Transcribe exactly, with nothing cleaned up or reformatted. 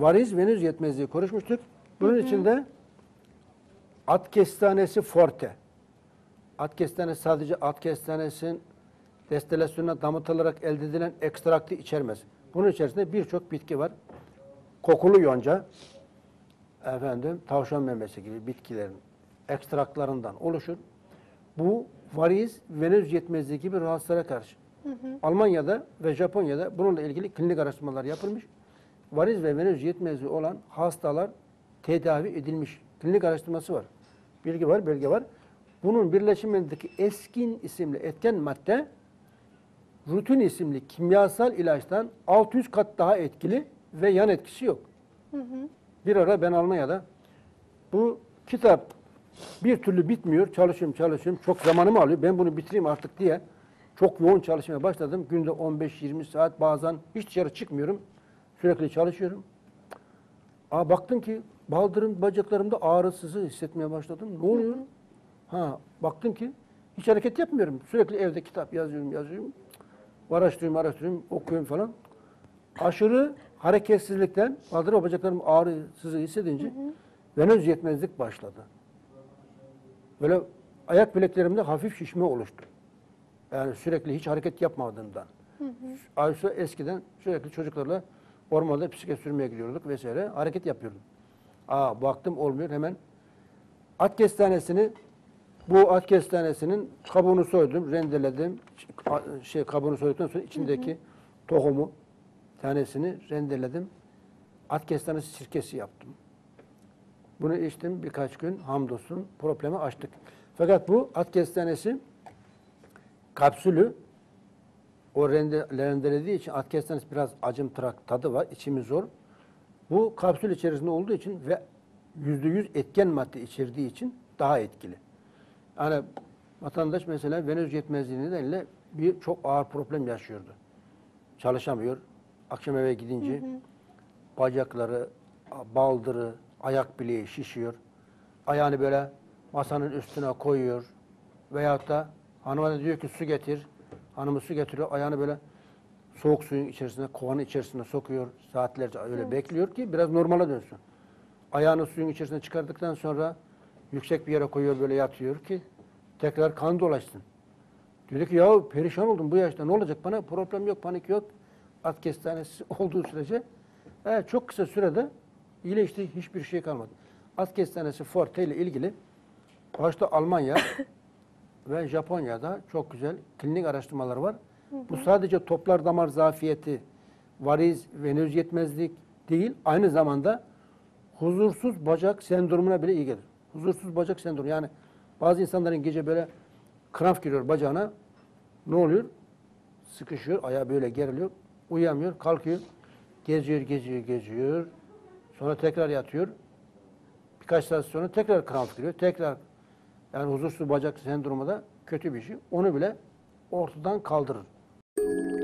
variz venöz yetmezliği konuşmuştuk. Bunun hı hı. içinde Atkestanesi Forte. Atkestanesi sadece Atkestanesinin destilasyonuna damıtılarak elde edilen ekstraktı içermez. Bunun içerisinde birçok bitki var. Kokulu yonca, efendim tavşan memesi gibi bitkilerin ekstraklarından oluşur. Bu variz venöz yetmezliği gibi rahatsızlara karşı. Hı hı. Almanya'da ve Japonya'da bununla ilgili klinik araştırmalar yapılmış. Variz ve venöz yetmezliği olan hastalar tedavi edilmiş. Klinik araştırması var. Bilgi var, belge var. Bunun birleşimindeki eskin isimli etken madde rutin isimli kimyasal ilaçtan altı yüz kat daha etkili ve yan etkisi yok. Hı hı. Bir ara ben Almanya'da bu kitap bir türlü bitmiyor. Çalışıyorum, çalışıyorum. Çok zamanımı alıyor. Ben bunu bitireyim artık diye çok yoğun çalışmaya başladım. Günde on beş yirmi saat bazen hiç dışarı çıkmıyorum. Sürekli çalışıyorum. Aa, baktım ki baldırım, bacaklarımda ağrısızı hissetmeye başladım. Ne oluyor? Hı hı. Ha, baktım ki hiç hareket yapmıyorum. Sürekli evde kitap yazıyorum, yazıyorum. Araştırıyorum, araştırıyorum, okuyorum falan. Aşırı hareketsizlikten baldırım, bacaklarım ağrısızı hissedince hı hı. venöz yetmezlik başladı. Böyle ayak bileklerimde hafif şişme oluştu. Yani sürekli hiç hareket yapmadığımdan. Hı hı. Ayşe eskiden sürekli çocuklarla ormanda bisiklet sürmeye gidiyorduk vesaire. Hareket yapıyordum. Aa, baktım olmuyor hemen. Atkestanesi'ni, bu Atkestanesinin kabuğunu soydum, rendeledim. Şey, kabuğunu soyduktan sonra içindeki hı hı. tohumu, tanesini rendeledim. Atkestanesi sirkesi yaptım. Bunu içtim birkaç gün, hamdolsun problemi açtık. Fakat bu Atkestanesi kapsülü, o rende, rendelediği için Atkestanesi biraz acımtırak tadı var, içimi zor. Bu kapsül içerisinde olduğu için ve yüzde yüz etken madde içerdiği için daha etkili. Yani vatandaş mesela venöz yetmezliği nedeniyle bir çok ağır problem yaşıyordu. Çalışamıyor. Akşam eve gidince hı hı. bacakları, baldırı, ayak bileği şişiyor. Ayağını böyle masanın üstüne koyuyor. Veyahut da hanıma da diyor ki su getir. Hanımı su getiriyor. Ayağını böyle soğuk suyun içerisine, kovanın içerisine sokuyor. Saatlerce öyle evet. bekliyor ki biraz normala dönsün. Ayağını suyun içerisine çıkardıktan sonra yüksek bir yere koyuyor, böyle yatıyor ki tekrar kan dolaşsın. Diyor ki yahu perişan oldum bu yaşta. Ne olacak bana? Problem yok, panik yok. Atkestanesi olduğu sürece e, çok kısa sürede iyileşti. Hiçbir şey kalmadı. Atkestanesi Forte ile ilgili başta Almanya ve Japonya'da çok güzel klinik araştırmalar var. Hı hı. Bu sadece toplar damar zafiyeti, variz, venöz yetmezlik değil. Aynı zamanda huzursuz bacak sendromuna bile iyi gelir. Huzursuz bacak sendromu. Yani bazı insanların gece böyle kramp giriyor bacağına. Ne oluyor? Sıkışıyor, ayağı böyle geriliyor. Uyuyamıyor, kalkıyor. Geziyor, geziyor, geziyor. Sonra tekrar yatıyor. Birkaç saat sonra tekrar kramp giriyor. Tekrar. Yani huzursuz bacak sendromu da kötü bir şey. Onu bile ortadan kaldırır.